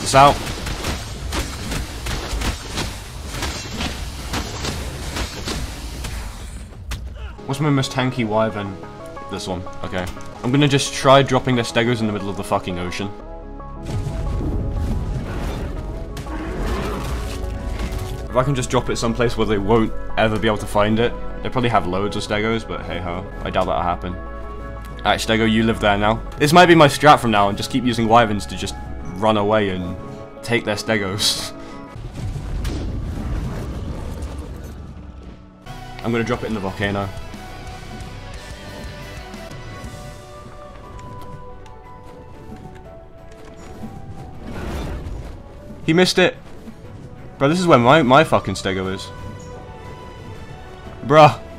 Cut this out. What's my most tanky wyvern? This one. Okay. I'm gonna just try dropping their Stegos in the middle of the fucking ocean. If I can just drop it someplace where they won't ever be able to find it. They probably have loads of Stegos, but hey ho, I doubt that'll happen. Alright, Stego, you live there now. This might be my strat from now on, just keep using wyverns to just run away and take their Stegos. I'm gonna drop it in the volcano. He missed it! Bro, this is where my fucking Stego is. Bruh.